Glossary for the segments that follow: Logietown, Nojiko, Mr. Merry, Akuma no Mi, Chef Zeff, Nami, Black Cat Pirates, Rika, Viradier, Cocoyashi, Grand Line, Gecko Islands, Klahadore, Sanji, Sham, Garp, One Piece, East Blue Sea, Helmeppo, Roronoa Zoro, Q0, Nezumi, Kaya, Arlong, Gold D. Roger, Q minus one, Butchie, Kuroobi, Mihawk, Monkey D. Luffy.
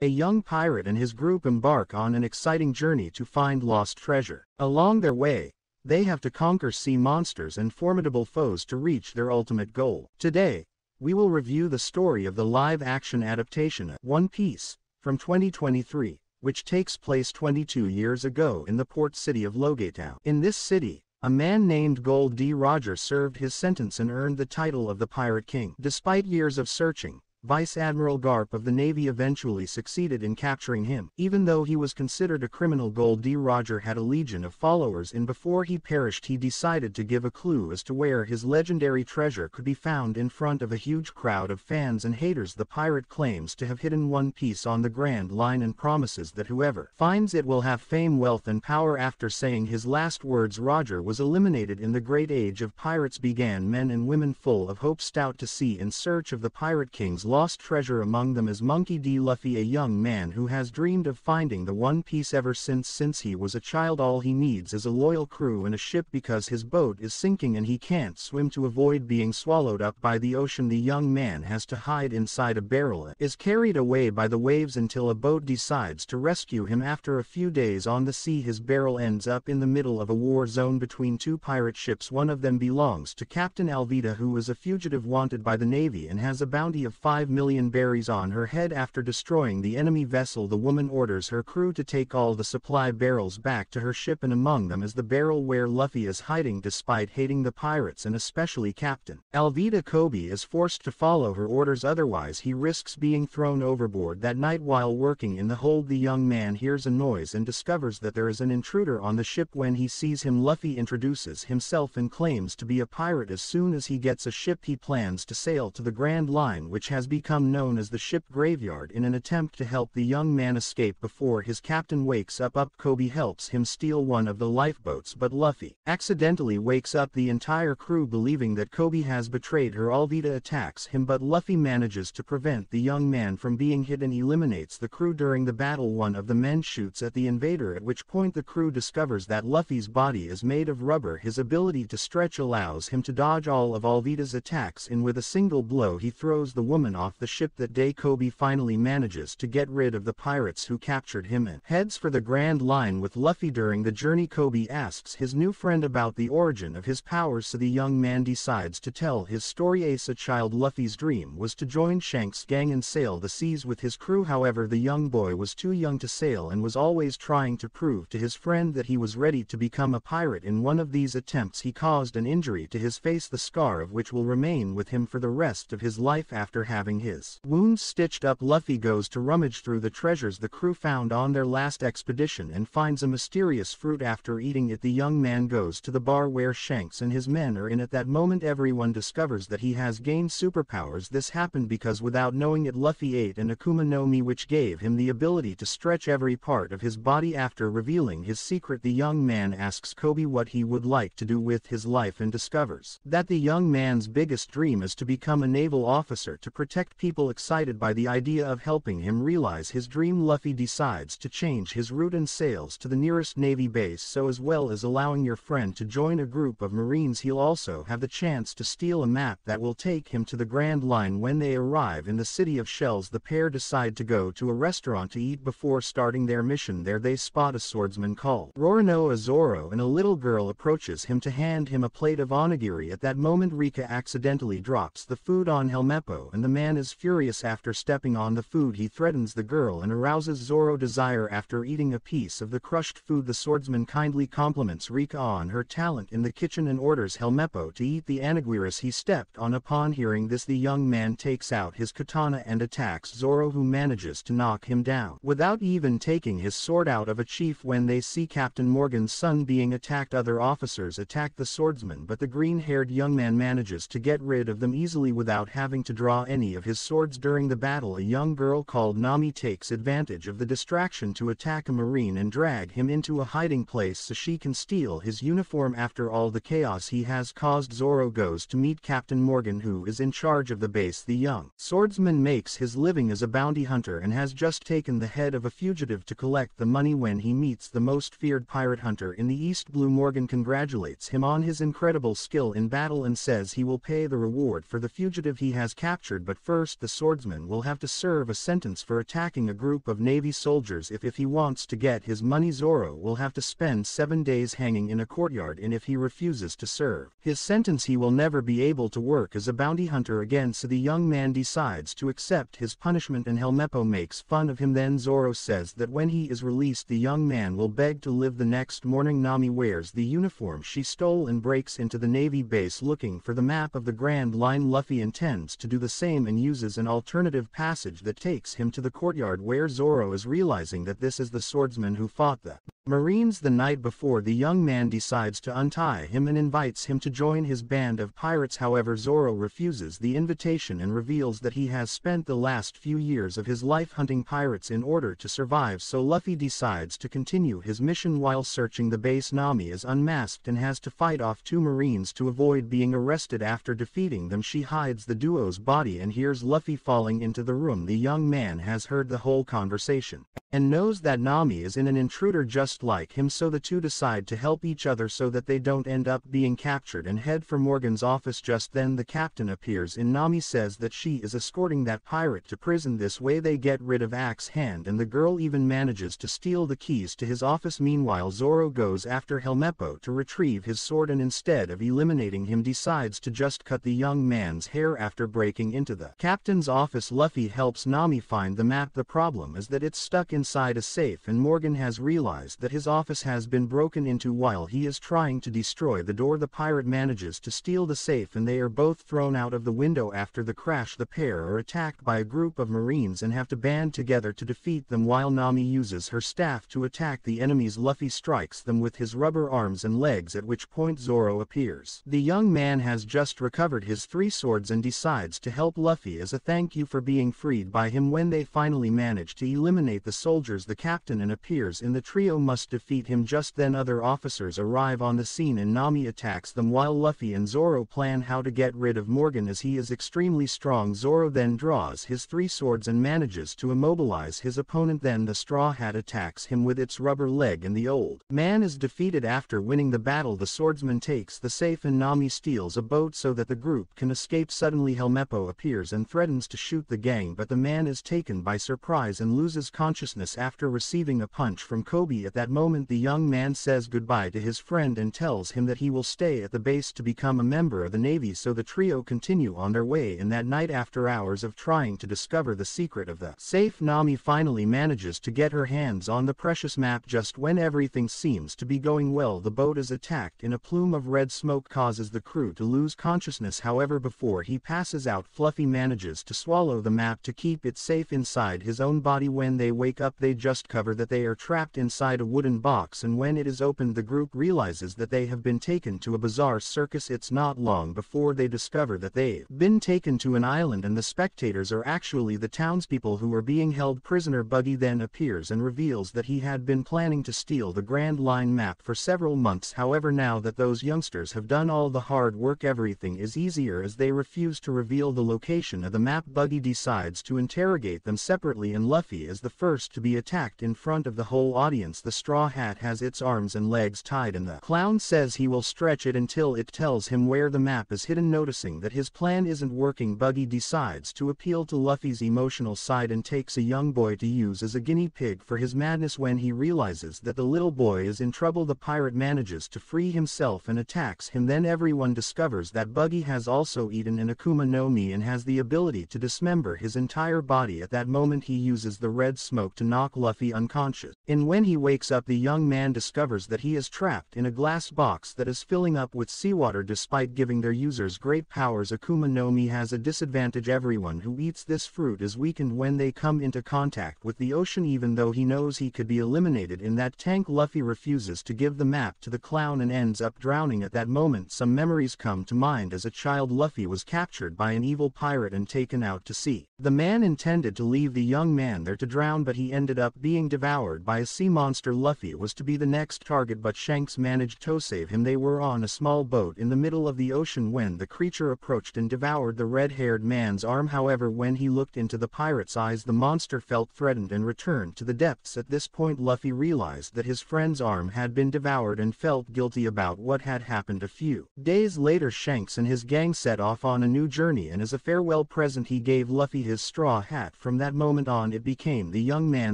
A young pirate and his group embark on an exciting journey to find lost treasure. Along their way, they have to conquer sea monsters and formidable foes to reach their ultimate goal. Today, we will review the story of the live-action adaptation of One Piece, from 2023, which takes place 22 years ago in the port city of Logietown. In this city, a man named Gold D. Roger served his sentence and earned the title of the Pirate King. Despite years of searching, Vice Admiral Garp of the Navy eventually succeeded in capturing him. Even though he was considered a criminal, Gold D. Roger had a legion of followers, and before he perished he decided to give a clue as to where his legendary treasure could be found in front of a huge crowd of fans and haters. The pirate claims to have hidden One Piece on the Grand Line and promises that whoever finds it will have fame, wealth and power. After saying his last words, Roger was eliminated in the great age of pirates began. Men and women full of hope stout to sea in search of the Pirate King's lost treasure. Among them is Monkey D. Luffy, a young man who has dreamed of finding the One Piece ever since he was a child. All he needs is a loyal crew and a ship because his boat is sinking and he can't swim to avoid being swallowed up by the ocean. The young man has to hide inside a barrel and is carried away by the waves until a boat decides to rescue him. After a few days on the sea, his barrel ends up in the middle of a war zone between two pirate ships. One of them belongs to Captain Alvida, who is a fugitive wanted by the Navy and has a bounty of 5 million berries on her head. After destroying the enemy vessel, the woman orders her crew to take all the supply barrels back to her ship, and among them is the barrel where Luffy is hiding. Despite hating the pirates and especially Captain Alvida, Kobe is forced to follow her orders, otherwise he risks being thrown overboard. That night, while working in the hold, the young man hears a noise and discovers that there is an intruder on the ship. When he sees him, Luffy introduces himself and claims to be a pirate. As soon as he gets a ship, he plans to sail to the Grand Line, which has become known as the ship graveyard. In an attempt to help the young man escape before his captain wakes up, Kobe helps him steal one of the lifeboats, but Luffy accidentally wakes up the entire crew. Believing that Kobe has betrayed her, Alvida attacks him, but Luffy manages to prevent the young man from being hit and eliminates the crew. During the battle, one of the men shoots at the invader, at which point the crew discovers that Luffy's body is made of rubber. His ability to stretch allows him to dodge all of Alvida's attacks, and with a single blow he throws the woman off the ship. That day, Kobe finally manages to get rid of the pirates who captured him and heads for the Grand Line with Luffy. During the journey, Kobe asks his new friend about the origin of his powers, so the young man decides to tell his story. As a child, Luffy's dream was to join Shanks' gang and sail the seas with his crew. However, the young boy was too young to sail and was always trying to prove to his friend that he was ready to become a pirate. In one of these attempts, he caused an injury to his face, the scar of which will remain with him for the rest of his life. After having his wounds stitched up, Luffy goes to rummage through the treasures the crew found on their last expedition and finds a mysterious fruit. After eating it, the young man goes to the bar where Shanks and his men are in. At that moment, everyone discovers that he has gained superpowers. This happened because without knowing it, Luffy ate an Akuma no Mi, which gave him the ability to stretch every part of his body. After revealing his secret, the young man asks Kobe what he would like to do with his life and discovers that the young man's biggest dream is to become a naval officer to protect people. Excited by the idea of helping him realize his dream, Luffy decides to change his route and sails to the nearest Navy base. So as well as allowing your friend to join a group of Marines, he'll also have the chance to steal a map that will take him to the Grand Line. When they arrive in the City of Shells, the pair decide to go to a restaurant to eat before starting their mission. There they spot a swordsman called Roronoa Zoro, and a little girl approaches him to hand him a plate of onigiri. At that moment, Rika accidentally drops the food on Helmeppo, and the man is furious. After stepping on the food, he threatens the girl and arouses Zoro's desire. After eating a piece of the crushed food, the swordsman kindly compliments Rika on her talent in the kitchen and orders Helmeppo to eat the onigiri he stepped on. Upon hearing this, the young man takes out his katana and attacks Zoro, who manages to knock him down without even taking his sword out of a sheath. When they see Captain Morgan's son being attacked, other officers attack the swordsman, but the green-haired young man manages to get rid of them easily without having to draw any of his swords. During the battle, a young girl called Nami takes advantage of the distraction to attack a Marine and drag him into a hiding place so she can steal his uniform. After all the chaos he has caused, Zoro goes to meet Captain Morgan, who is in charge of the base. The young swordsman makes his living as a bounty hunter and has just taken the head of a fugitive to collect the money. When he meets the most feared pirate hunter in the East Blue, Morgan congratulates him on his incredible skill in battle and says he will pay the reward for the fugitive he has captured. But First, the swordsman will have to serve a sentence for attacking a group of Navy soldiers. If he wants to get his money, Zoro will have to spend 7 days hanging in a courtyard, and if he refuses to serve his sentence, he will never be able to work as a bounty hunter again. So the young man decides to accept his punishment, and Helmeppo makes fun of him. Then Zoro says that when he is released, the young man will beg to live. The next morning, Nami wears the uniform she stole and breaks into the Navy base looking for the map of the Grand Line. Luffy intends to do the same and uses an alternative passage that takes him to the courtyard, where Zoro is realizing that this is the swordsman who fought the Marines the night before. The young man decides to untie him and invites him to join his band of pirates. However, Zoro refuses the invitation and reveals that he has spent the last few years of his life hunting pirates in order to survive, so Luffy decides to continue his mission. While searching the base, Nami is unmasked and has to fight off 2 Marines to avoid being arrested. After defeating them, she hides the duo's body and hears Luffy falling into the room. The young man has heard the whole conversation and knows that Nami is in an intruder just like him, so the two decide to help each other so that they don't end up being captured and head for Morgan's office. Just then the captain appears and Nami says that she is escorting that pirate to prison. This way they get rid of Axe Hand, and the girl even manages to steal the keys to his office. Meanwhile, Zoro goes after Helmeppo to retrieve his sword and instead of eliminating him decides to just cut the young man's hair. After breaking into the captain's office, Luffy helps Nami find the map. The problem is that it's stuck inside a safe and Morgan has realized that his office has been broken into. While he is trying to destroy the door, the pirate manages to steal the safe and they are both thrown out of the window. After the crash, the pair are attacked by a group of Marines and have to band together to defeat them. While Nami uses her staff to attack the enemies, Luffy strikes them with his rubber arms and legs, at which point Zoro appears. The young man has just recovered his 3 swords and decides to help Luffy as a thank you for being freed by him. When they finally manage to eliminate the soldiers, the captain appears and the trio must defeat him. Just then other officers arrive on the scene and Nami attacks them while Luffy and Zoro plan how to get rid of Morgan as he is extremely strong. Zoro then draws his 3 swords and manages to immobilize his opponent. Then the Straw Hat attacks him with its rubber leg and the old man is defeated. After winning the battle, the swordsman takes the safe and Nami steals a boat so that the group can escape. Suddenly Helmeppo appears and threatens to shoot the gang, but the man is taken by surprise and loses consciousness after receiving a punch from Kobe. At that moment the young man says goodbye to his friend and tells him that he will stay at the base to become a member of the Navy, so the trio continue on their way. And that night, after hours of trying to discover the secret of the safe, Nami finally manages to get her hands on the precious map. Just when everything seems to be going well, the boat is attacked and a plume of red smoke causes the crew to lose consciousness. However, before he passes out, Fluffy manages to swallow the map to keep it safe inside his own body. When they wake up, they just cover that they are trapped inside a wooden box, and when it is opened the group realizes that they have been taken to a bizarre circus. It's not long before they discover that they've been taken to an island and the spectators are actually the townspeople who are being held prisoner. Buggy then appears and reveals that he had been planning to steal the Grand Line map for several months. However, now that those youngsters have done all the hard work, everything is easier as they refuse to reveal the location of the map. Buggy decides to interrogate them separately and Luffy is the first to be attacked in front of the whole audience. The Straw Hat has its arms and legs tied and the clown says he will stretch it until it tells him where the map is hidden. Noticing that his plan isn't working, Buggy decides to appeal to Luffy's emotional side and takes a young boy to use as a guinea pig for his madness. When he realizes that the little boy is in trouble, the pirate manages to free himself and attacks him. Then everyone discovers that Buggy has also eaten an Akuma no Mi and has the ability to dismember his entire body. At that moment he uses the red smoke to knock Luffy unconscious, and when he wakes up the young man discovers that he is trapped in a glass box that is filling up with seawater. Despite giving their users great powers, Akuma no Mi has a disadvantage. Everyone who eats this fruit is weakened when they come into contact with the ocean. Even though he knows he could be eliminated in that tank, Luffy refuses to give the map to the clown and ends up drowning. At that moment some memories come to mind. As a child, Luffy was captured by an evil pirate and taken out to sea. The man intended to leave the young man there to drown, but he ended up being devoured by a sea monster. Luffy was to be the next target, but Shanks managed to save him. They were on a small boat in the middle of the ocean when the creature approached and devoured the red-haired man's arm. However, when he looked into the pirate's eyes, the monster felt threatened and returned to the depths. At this point, Luffy realized that his friend's arm had been devoured and felt guilty about what had happened. A few days later, Shanks and his gang set off on a new journey, and as a farewell present he gave Luffy his straw hat. From that moment on, it became the young man's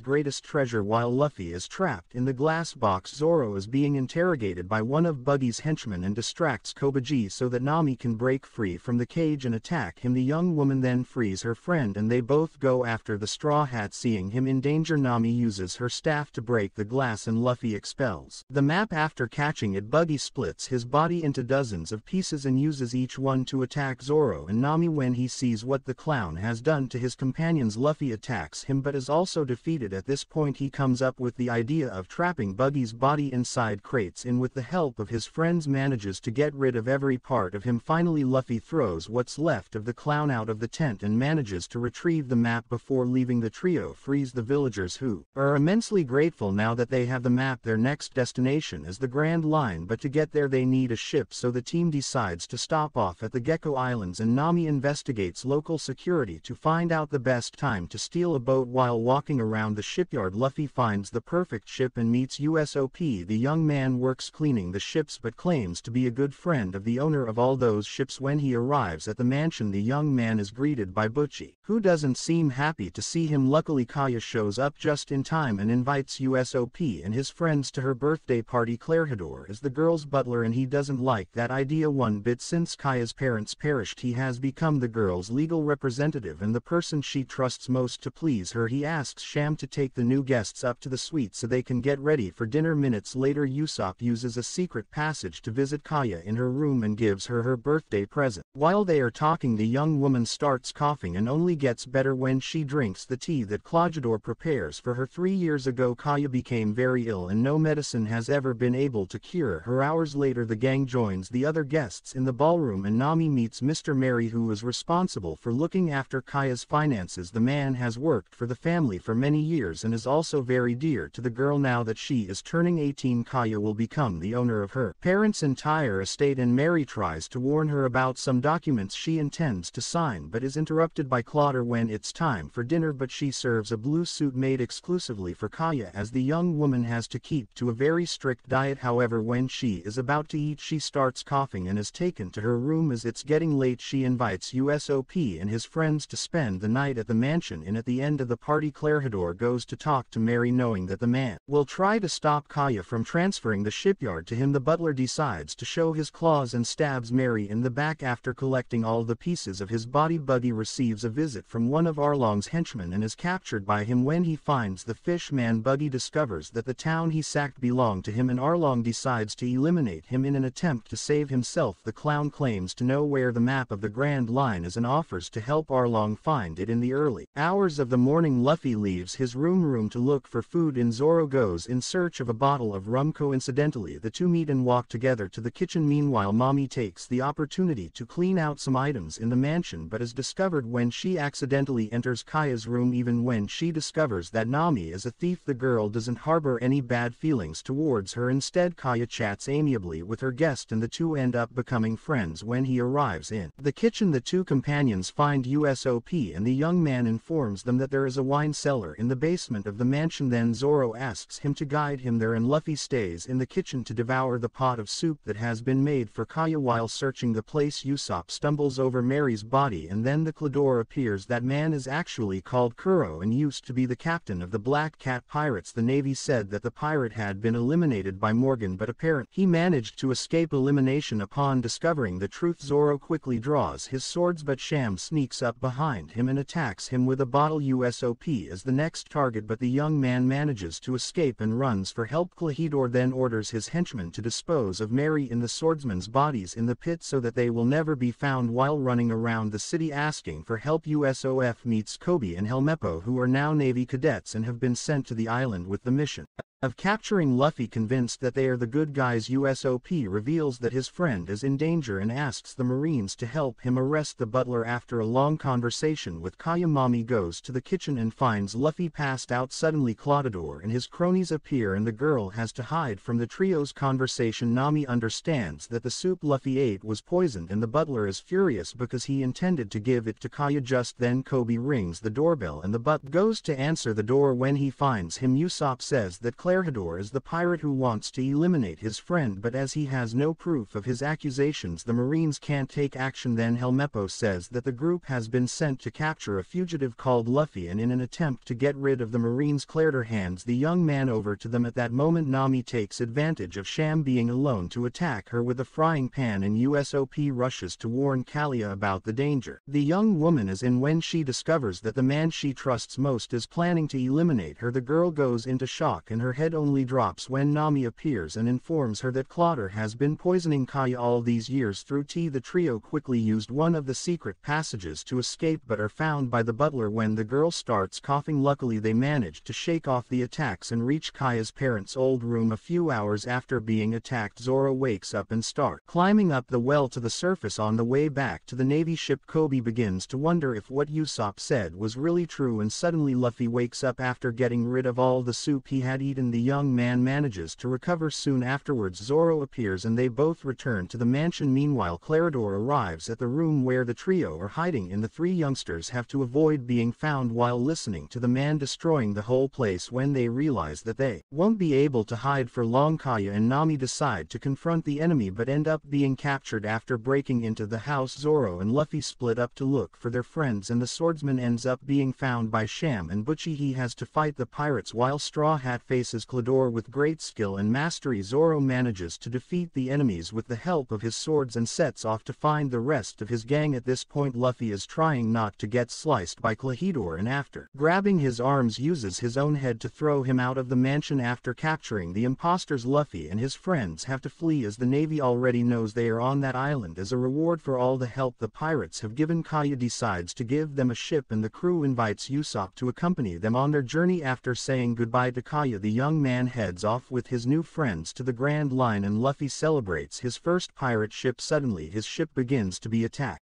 greatest treasure. While Luffy is trapped in the glass box, Zoro is being interrogated by one of Buggy's henchmen and distracts Kobaji so that Nami can break free from the cage and attack him. The young woman then frees her friend and they both go after the straw hat. Seeing him in danger, Nami uses her staff to break the glass and Luffy expels the map. After catching it, Buggy splits his body into dozens of pieces and uses each one to attack Zoro and Nami. When he sees what the clown has done to his companions, Luffy attacks him but is also defeated. At this point he comes up with the idea of trapping Buggy's body inside crates and with the help of his friends manages to get rid of every part of him. Finally, Luffy throws what's left of the clown out of the tent and manages to retrieve the map. Before leaving, the trio frees the villagers, who are immensely grateful now that they have the map. Their next destination is the Grand Line, but to get there they need a ship, so the team decides to stop off at the Gecko Islands and Nami investigates local security to find out the best time to steal a boat. While walking around the shipyard, Luffy finds the perfect ship and meets Usopp. The young man works cleaning the ships but claims to be a good friend of the owner of all those ships. When he arrives at the mansion, the young man is greeted by Butchie, who doesn't seem happy to see him. Luckily, Kaya shows up just in time and invites Usopp and his friends to her birthday party. Klahadore is the girl's butler and he doesn't like that idea one bit. Since Kaya's parents perished, he has become the girl's legal representative and the person she trusts most. To please her, he asks Sham to take the new guests up to the suite so they can get ready for dinner. Minutes later, Usopp uses a secret passage to visit Kaya in her room and gives her her birthday present. While they are talking, the young woman starts coughing and only gets better when she drinks the tea that Klahadore prepares for her. 3 years ago, Kaya became very ill and no medicine has ever been able to cure her. Hours later, the gang joins the other guests in the ballroom and Nami meets Mr. Merry, who was responsible for looking after Kaya's finances. The man has worked for the family for many years and is also very dear to the girl. Now that she is turning 18, Kaya will become the owner of her parents' entire estate, and Merry tries to warn her about some documents she intends to sign but is interrupted by Klahadore when it's time for dinner. But she serves a blue suit made exclusively for Kaya, as the young woman has to keep to a very strict diet. However, when she is about to eat, she starts coughing and is taken to her room. As it's getting late, she invites Usopp and his friends to spend the night at the mansion, and at the end of the party Klahadore goes to talk to Merry, knowing that the man will try to stop Kaya from transferring the shipyard to him. The butler decides to show his claws and stabs Merry in the back. After collecting all the pieces of his body, Buggy receives a visit from one of Arlong's henchmen and is captured by him. When he finds the fish man, Buggy discovers that the town he sacked belonged to him and Arlong decides to eliminate him in an attempt to save himself. The clown claims to know where the map of the Grand Line is and offers to help Arlong find it. In the early hours of the morning, Luffy leaves his room to look for food and Zoro goes in search of a bottle of rum. Coincidentally, the two meet and walk together to the kitchen. Meanwhile, Mommy takes the opportunity to clean out some items in the mansion but is discovered when she accidentally enters Kaya's room. Even when she discovers that Nami is a thief, the girl doesn't harbor any bad feelings towards her. Instead, Kaya chats amiably with her guest and the two end up becoming friends. When he arrives in the kitchen, the two companions find Usopp and the young man informs them that there is a wine cellar in the basement of the mansion. Then Zoro asks him to guide him there and Luffy stays in the kitchen to devour the pot of soup that has been made for Kaya. While searching the place, Usopp stumbles over Merry's body and then the Klahadore appears. That man is actually called Kuro and used to be the captain of the Black Cat Pirates. The Navy said that the pirate had been eliminated by Morgan but apparently he managed to escape elimination. Upon discovering the truth, Zoro quickly draws his swords but Sham sneaks up behind him and attacks him with a bottle. Usopp is the next target but the young man manages to escape and runs for help. Klahadore then orders his henchmen to dispose of Merry and the swordsman's bodies in the pit so that they will never be found. While running around the city asking for help, Usopp meets Kobe and Helmeppo, who are now Navy cadets and have been sent to the island with the mission of capturing Luffy, convinced that they are the good guys. Usopp reveals that his friend is in danger and asks the Marines to help him arrest the butler. After a long conversation with Kaya, Mommy goes to the kitchen and finds Luffy passed out. Suddenly Klahadore and his cronies appear and the girl has to hide from the trio's conversation. Nami understands that the soup Luffy ate was poisoned and the butler is furious because he intended to give it to Kaya. Just then Kobe rings the doorbell and the butler goes to answer the door. When he finds him, Usopp says that Klahadore is the pirate who wants to eliminate his friend, but as he has no proof of his accusations, the Marines can't take action. Then Helmeppo says that the group has been sent to capture a fugitive called Luffy, and in an attempt to get rid of the Marines, Klahadore hands the young man over to them. At that moment Nami takes advantage of Sham being alone to attack her with a frying pan, and Usopp rushes to warn Kaya about the danger the young woman is in. When she discovers that the man she trusts most is planning to eliminate her, the girl goes into shock and her head only drops when Nami appears and informs her that Klahadore has been poisoning Kaya all these years through tea. The trio quickly used one of the secret passages to escape but are found by the butler when the girl starts coughing. Luckily they manage to shake off the attacks and reach Kaya's parents' old room. A few hours after being attacked, Zoro wakes up and starts climbing up the well to the surface. On the way back to the Navy ship, Kobe begins to wonder if what Usopp said was really true, and suddenly Luffy wakes up. After getting rid of all the soup he had eaten, the young man manages to recover. Soon afterwards Zoro appears and they both return to the mansion. Meanwhile Klahadore arrives at the room where the trio are hiding, and the three youngsters have to avoid being found while listening to the man destroying the whole place. When they realize that they won't be able to hide for long, Kaya and Nami decide to confront the enemy but end up being captured. After breaking into the house, Zoro and Luffy split up to look for their friends, and the swordsman ends up being found by Sham and Butchie. He has to fight the pirates while Straw Hat faces Klahadore with great skill and mastery. Zoro manages to defeat the enemies with the help of his swords and sets off to find the rest of his gang. At this point Luffy is trying not to get sliced by Klahadore, and after grabbing his arms uses his own head to throw him out of the mansion. After capturing the imposters, Luffy and his friends have to flee as the Navy already knows they are on that island. As a reward for all the help the pirates have given, Kaya decides to give them a ship and the crew invites Usopp to accompany them on their journey. After saying goodbye to Kaya, the young man heads off with his new friends to the Grand Line, and Luffy celebrates his first pirate ship. Suddenly his ship begins to be attacked,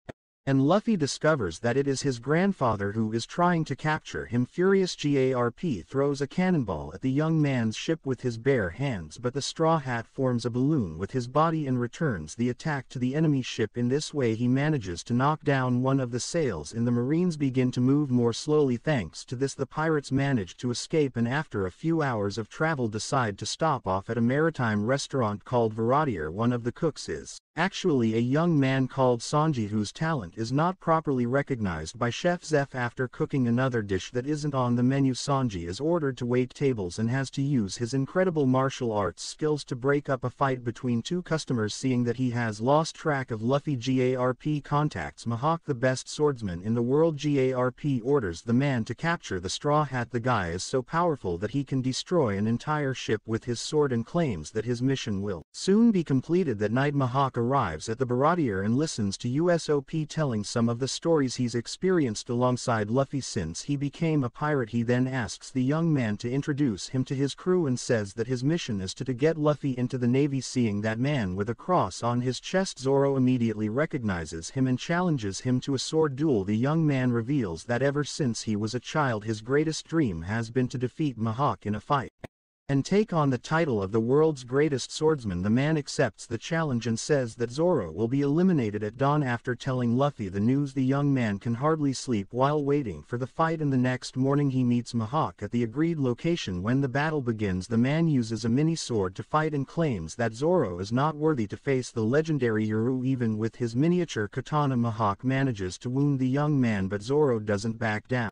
and Luffy discovers that it is his grandfather who is trying to capture him. Furious, Garp throws a cannonball at the young man's ship with his bare hands, but the Straw Hat forms a balloon with his body and returns the attack to the enemy ship. In this way he manages to knock down one of the sails and the Marines begin to move more slowly. Thanks to this the pirates manage to escape, and after a few hours of travel decide to stop off at a maritime restaurant called Viradier. One of the cooks is actually a young man called Sanji whose talent is not properly recognized by Chef Zeff. After cooking another dish that isn't on the menu, Sanji is ordered to wait tables and has to use his incredible martial arts skills to break up a fight between two customers. Seeing that he has lost track of Luffy, Garp contacts Mihawk, the best swordsman in the world. Garp orders the man to capture the Straw Hat. The guy is so powerful that he can destroy an entire ship with his sword and claims that his mission will soon be completed. That night Mihawk arrives at the Baratier and listens to Usopp telling some of the stories he's experienced alongside Luffy since he became a pirate. He then asks the young man to introduce him to his crew and says that his mission is to get Luffy into the Navy. Seeing that man with a cross on his chest, Zoro immediately recognizes him and challenges him to a sword duel. The young man reveals that ever since he was a child his greatest dream has been to defeat Mihawk in a fight and take on the title of the world's greatest swordsman. The man accepts the challenge and says that Zoro will be eliminated at dawn. After telling Luffy the news, the young man can hardly sleep while waiting for the fight, and the next morning he meets Mihawk at the agreed location. When the battle begins, the man uses a mini sword to fight and claims that Zoro is not worthy to face the legendary Yuru. Even with his miniature katana, Mihawk manages to wound the young man, but Zoro doesn't back down.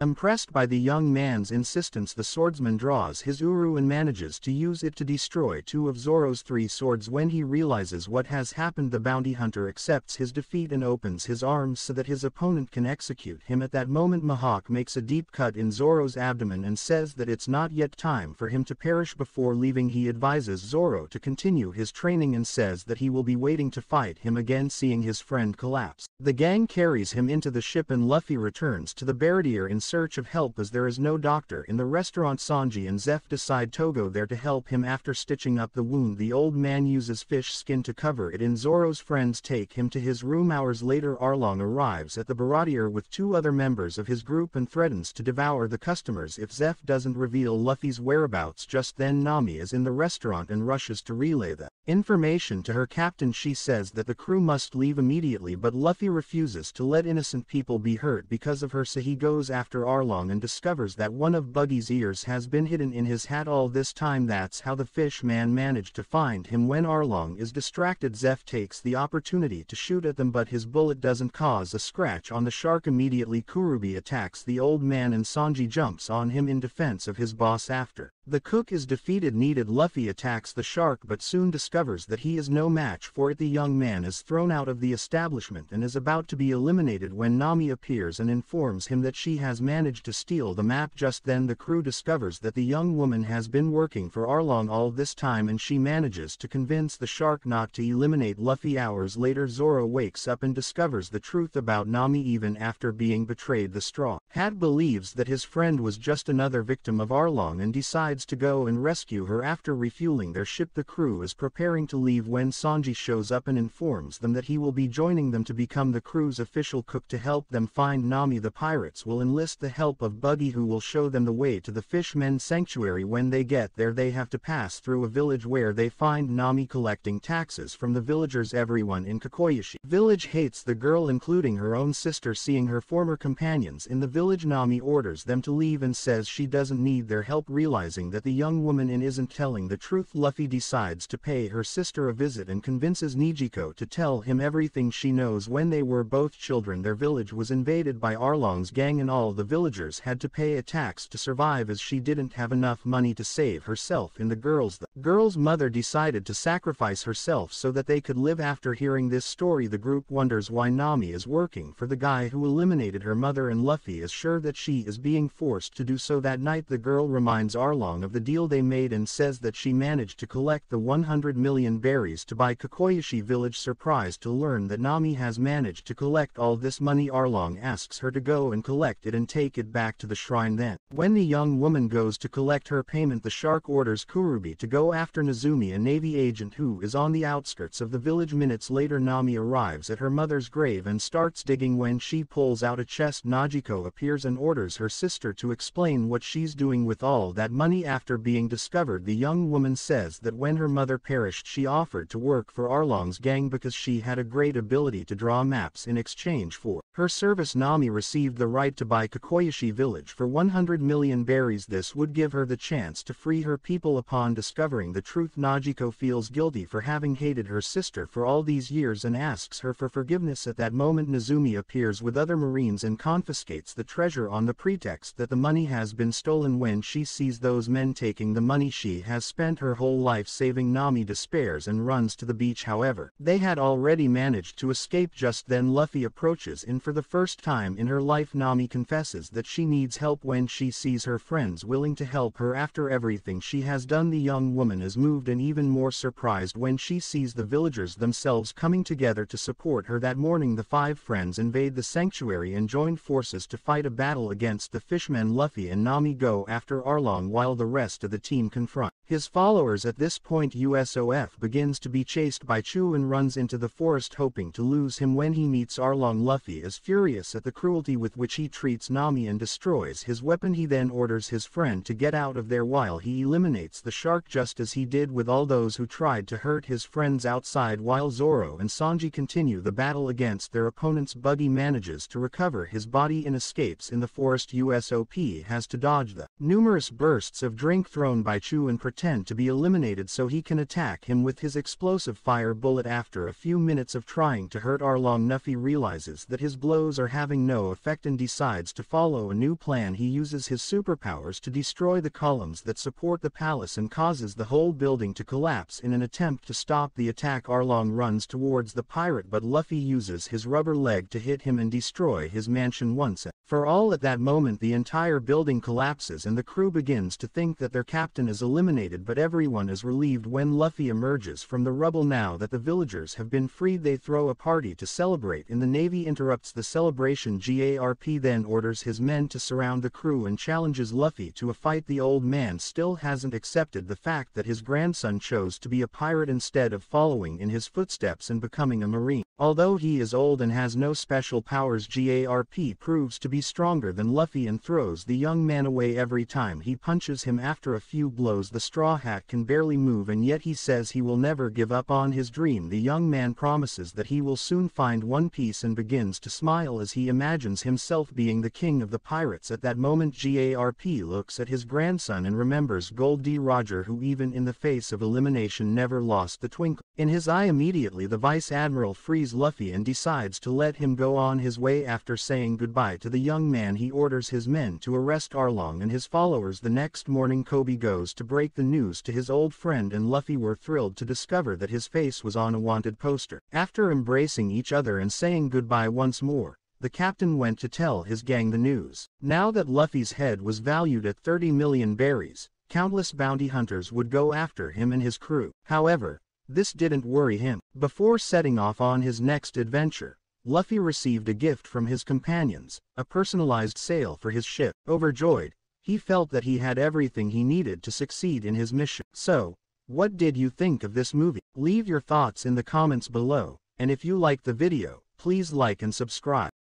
Impressed by the young man's insistence, the swordsman draws his Uru and manages to use it to destroy two of Zoro's three swords. When he realizes what has happened, the bounty hunter accepts his defeat and opens his arms so that his opponent can execute him. At that moment Mihawk makes a deep cut in Zoro's abdomen and says that it's not yet time for him to perish. Before leaving he advises Zoro to continue his training and says that he will be waiting to fight him again. Seeing his friend collapse, the gang carries him into the ship and Luffy returns to the Baratier in search of help as there is no doctor in the restaurant. Sanji and Zeff decide to go there to help him after stitching up the wound. The old man uses fish skin to cover it and Zoro's friends take him to his room. Hours later Arlong arrives at the Baradier with two other members of his group and threatens to devour the customers if Zeff doesn't reveal Luffy's whereabouts. Just then Nami is in the restaurant and rushes to relay the information to her captain. She says that the crew must leave immediately but Luffy refuses to let innocent people be hurt because of her, so he goes after Arlong and discovers that one of Buggy's ears has been hidden in his hat all this time. That's how the fish man managed to find him. When Arlong is distracted Zeff takes the opportunity to shoot at them but his bullet doesn't cause a scratch on the shark. Immediately Kuroobi attacks the old man and Sanji jumps on him in defense of his boss. After the cook is defeated Luffy attacks the shark but soon discovers that he is no match for it. The young man is thrown out of the establishment and is about to be eliminated when Nami appears and informs him that she has managed to steal the map. Just then the crew discovers that the young woman has been working for Arlong all this time and she manages to convince the shark not to eliminate Luffy. Hours later Zoro wakes up and discovers the truth about Nami. Even after being betrayed the Straw Hat believes that his friend was just another victim of Arlong and decides to go and rescue her. After refueling their ship the crew is preparing to leave when Sanji shows up and informs them that he will be joining them to become the crew's official cook. To help them find Nami the pirates will enlist the help of Buggy who will show them the way to the Fishmen's Sanctuary. When they get there they have to pass through a village where they find Nami collecting taxes from the villagers. Everyone in Cocoyashi village hates the girl including her own sister. Seeing her former companions in the village Nami orders them to leave and says she doesn't need their help. Realizing that the young woman isn't telling the truth Luffy decides to pay her sister a visit and convinces Nojiko to tell him everything she knows. When they were both children their village was invaded by Arlong's gang and all the villagers had to pay a tax to survive as she didn't have enough money to save herself and the girls. The girl's mother decided to sacrifice herself so that they could live. After hearing this story the group wonders why Nami is working for the guy who eliminated her mother and Luffy is sure that she is being forced to do so. That night the girl reminds Arlong of the deal they made and says that she managed to collect the 100 million berries to buy Cocoyashi village. Surprised to learn that Nami has managed to collect all this money Arlong asks her to go and collect it and take it back to the shrine. Then when the young woman goes to collect her payment the shark orders Kuroobi to go after Nezumi, a navy agent who is on the outskirts of the village. Minutes later Nami arrives at her mother's grave and starts digging. When she pulls out a chest Nojiko appears and orders her sister to explain what she's doing with all that money. After being discovered the young woman says that when her mother perished she offered to work for Arlong's gang because she had a great ability to draw maps. In exchange for her service Nami received the right to buy Kokoyashi village for 100 million berries. This would give her the chance to free her people. Upon discovering the truth Nojiko feels guilty for having hated her sister for all these years and asks her for forgiveness. At that moment Nezumi appears with other marines and confiscates the treasure on the pretext that the money has been stolen. When she sees those men taking the money she has spent her whole life saving Nami despairs and runs to the beach. However, they had already managed to escape. Just then Luffy approaches in for the first time in her life. Nami confesses that she needs help. When she sees her friends willing to help her after everything she has done the young woman is moved and even more surprised when she sees the villagers themselves coming together to support her. That morning the five friends invade the sanctuary and join forces to fight a battle against the fishmen. Luffy and Nami go after Arlong while the rest of the team confront his followers. At this point Usopp begins to be chased by Chew and runs into the forest hoping to lose him. When he meets Arlong Luffy is furious at the cruelty with which he treats Nami and destroys his weapon. He then orders his friend to get out of there while he eliminates the shark just as he did with all those who tried to hurt his friends. Outside while Zoro and Sanji continue the battle against their opponents Buggy manages to recover his body and escapes in the forest. Usopp has to dodge the numerous bursts of drink thrown by Chew and pretend to be eliminated so he can attack him with his explosive fire bullet. After a few minutes of trying to hurt Arlong Luffy realizes that his blows are having no effect and decides to follow a new plan. He uses his superpowers to destroy the columns that support the palace and causes the whole building to collapse. In an attempt to stop the attack Arlong runs towards the pirate but Luffy uses his rubber leg to hit him and destroy his mansion once and for all. At that moment the entire building collapses and the crew begins to think that their captain is eliminated devastated, but everyone is relieved when Luffy emerges from the rubble. Now that the villagers have been freed, they throw a party to celebrate, and the Navy interrupts the celebration. Garp then orders his men to surround the crew and challenges Luffy to a fight. The old man still hasn't accepted the fact that his grandson chose to be a pirate instead of following in his footsteps and becoming a marine. Although he is old and has no special powers, Garp proves to be stronger than Luffy and throws the young man away every time he punches him. After a few blows, the straw hat can barely move, and yet he says he will never give up on his dream. The young man promises that he will soon find One Piece and begins to smile as he imagines himself being the king of the pirates. At that moment, Garp looks at his grandson and remembers Gold D. Roger, who even in the face of elimination never lost the twinkle in his eye. Immediately the Vice Admiral frees Luffy and decides to let him go on his way. After saying goodbye to the young man, he orders his men to arrest Arlong and his followers. The next morning, Kobe goes to break the news to his old friend and Luffy were thrilled to discover that his face was on a wanted poster. After embracing each other and saying goodbye once more, the captain went to tell his gang the news. Now that Luffy's head was valued at 30 million berries, countless bounty hunters would go after him and his crew. However, this didn't worry him. Before setting off on his next adventure, Luffy received a gift from his companions, a personalized sail for his ship. Overjoyed, he felt that he had everything he needed to succeed in his mission. So, what did you think of this movie? Leave your thoughts in the comments below, and if you like the video, please like and subscribe.